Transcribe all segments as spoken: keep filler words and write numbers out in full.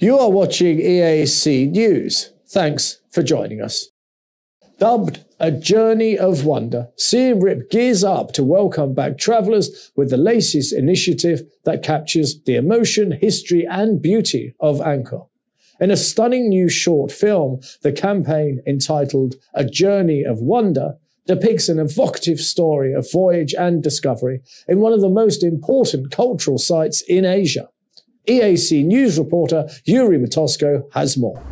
You are watching E A C News. Thanks for joining us. Dubbed A Journey of Wonder, Siem Reap gears up to welcome back travellers with the Laces initiative that captures the emotion, history and beauty of Angkor. In a stunning new short film, the campaign entitled A Journey of Wonder depicts an evocative story of voyage and discovery in one of the most important cultural sites in Asia. E A C News reporter Yuri Matosko has more.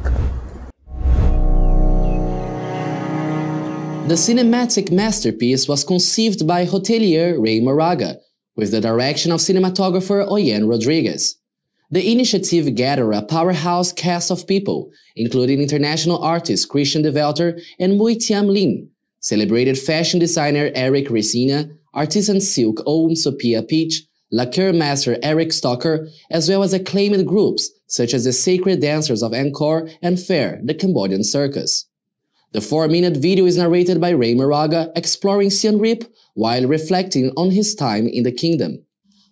The cinematic masterpiece was conceived by hotelier Ray Moraga, with the direction of cinematographer Oyen Rodriguez. The initiative gathered a powerhouse cast of people, including international artists Christian Develter and Mui Tiam Lin, celebrated fashion designer Eric Resina, artisan silk owned Sophia Peach, lacquer master Eric Stocker, as well as acclaimed groups such as the Sacred Dancers of Angkor and Fair, the Cambodian circus. The four-minute video is narrated by Ray Moraga, exploring Siem Reap while reflecting on his time in the kingdom.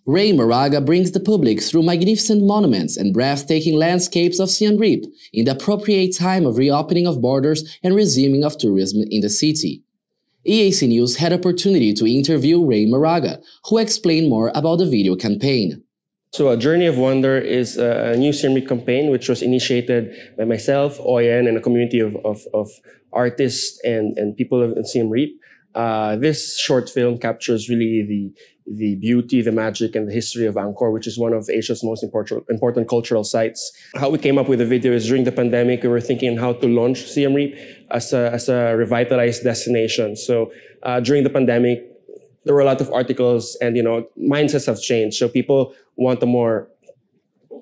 Ray Moraga brings the public through magnificent monuments and breathtaking landscapes of Siem Reap in the appropriate time of reopening of borders and resuming of tourism in the city. E A C News had opportunity to interview Ray Moraga, who explained more about the video campaign. So A Journey of Wonder is a new Siem Reap campaign which was initiated by myself, Oyen, and a community of, of, of artists and, and people in Siem Reap. Uh, this short film captures really the, the beauty, the magic, and the history of Angkor, which is one of Asia's most important, important cultural sites. How we came up with the video is during the pandemic, we were thinking how to launch Siem Reap as a, as a revitalized destination. So uh, during the pandemic, there were a lot of articles and, you know, mindsets have changed. So people want a more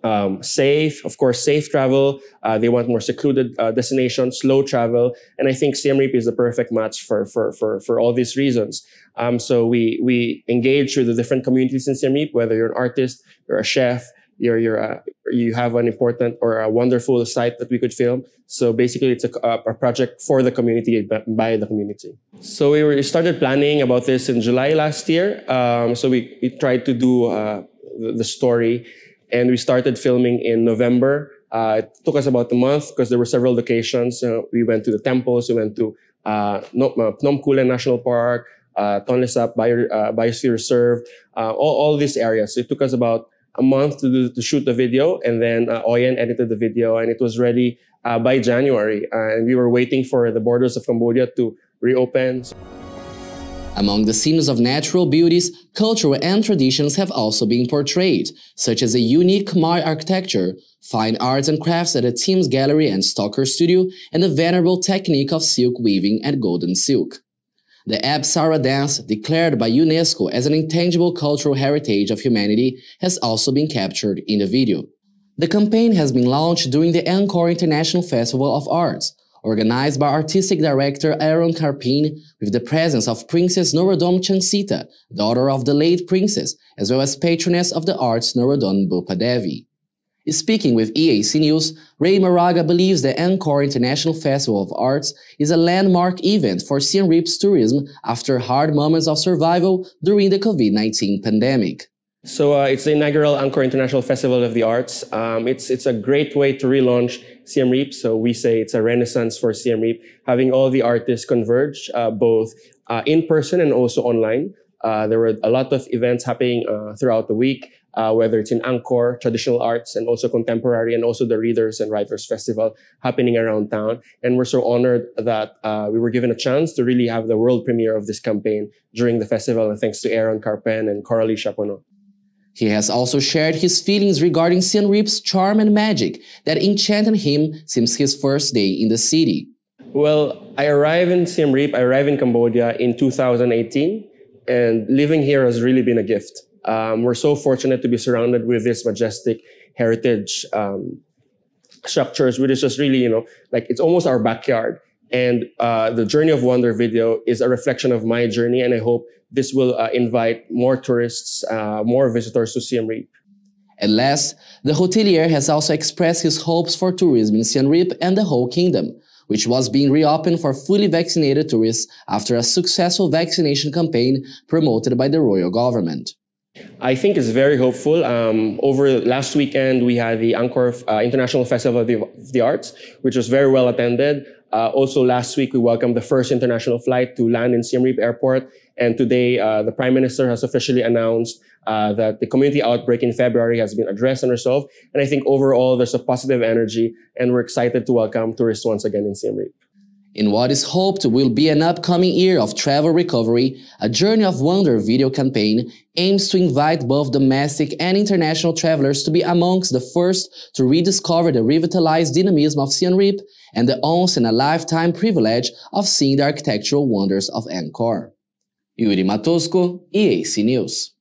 um, safe, of course, safe travel. Uh, they want more secluded uh, destinations, slow travel. And I think Siem Reap is the perfect match for, for, for, for all these reasons. Um, so we, we engage with the different communities in Siem Reap, whether you're an artist, you're a chef, you're, you're a, you have an important or a wonderful site that we could film. So basically it's a, a project for the community, but by the community. So we, were, we started planning about this in July last year. Um, so we, we tried to do uh, the, the story, and we started filming in November. Uh, it took us about a month because there were several locations. Uh, we went to the temples, we went to uh, Phnom Kulen National Park, uh, Tonle Sap Bio, uh, Biosphere Reserve, uh, all, all these areas. So it took us about a month to, do, to shoot the video, and then uh, Oyen edited the video, and it was ready uh, by January. Uh, and we were waiting for the borders of Cambodia to reopen. Among the scenes of natural beauties, culture and traditions have also been portrayed, such as a unique Khmer architecture, fine arts and crafts at the Team's Gallery and Stalker Studio, and the venerable technique of silk weaving at Golden Silk. The Apsara dance, declared by UNESCO as an intangible cultural heritage of humanity, has also been captured in the video. The campaign has been launched during the Angkor International Festival of Arts, organized by artistic director Aaron Carpine, with the presence of Princess Norodom Chancita, daughter of the late princess, as well as patroness of the arts Norodom Bupadevi. Speaking with E A C News, Ray Moraga believes the Angkor International Festival of Arts is a landmark event for Siem Reap's tourism after hard moments of survival during the COVID nineteen pandemic. So uh, it's the inaugural Angkor International Festival of the Arts. Um, it's, it's a great way to relaunch Siem Reap. So we say it's a renaissance for Siem Reap, having all the artists converge, uh, both uh, in person and also online. Uh, there were a lot of events happening uh, throughout the week. Uh, whether it's in Angkor, traditional arts, and also contemporary, and also the Readers and Writers Festival happening around town. And we're so honored that uh, we were given a chance to really have the world premiere of this campaign during the festival, and thanks to Aaron Carpine and Coralie Chapon. He has also shared his feelings regarding Siem Reap's charm and magic that enchanted him since his first day in the city. Well, I arrived in Siem Reap, I arrived in Cambodia in two thousand eighteen, and living here has really been a gift. Um, we're so fortunate to be surrounded with this majestic heritage um, structures, which is just really, you know, like it's almost our backyard. And uh, the Journey of Wonder video is a reflection of my journey, and I hope this will uh, invite more tourists, uh, more visitors to Siem Reap. At last, the hotelier has also expressed his hopes for tourism in Siem Reap and the whole kingdom, which was being reopened for fully vaccinated tourists after a successful vaccination campaign promoted by the royal government. I think it's very hopeful. Um, over last weekend, we had the Angkor uh, International Festival of the, of the Arts, which was very well attended. Uh, also last week, we welcomed the first international flight to land in Siem Reap Airport. And today, uh, the Prime Minister has officially announced uh, that the community outbreak in February has been addressed and resolved. And I think overall, there's a positive energy, and we're excited to welcome tourists once again in Siem Reap. In what is hoped will be an upcoming year of travel recovery, a Journey of Wonder video campaign aims to invite both domestic and international travelers to be amongst the first to rediscover the revitalized dynamism of Siem Reap and the once in a lifetime privilege of seeing the architectural wonders of Angkor. Yuri Matosko, E A C News.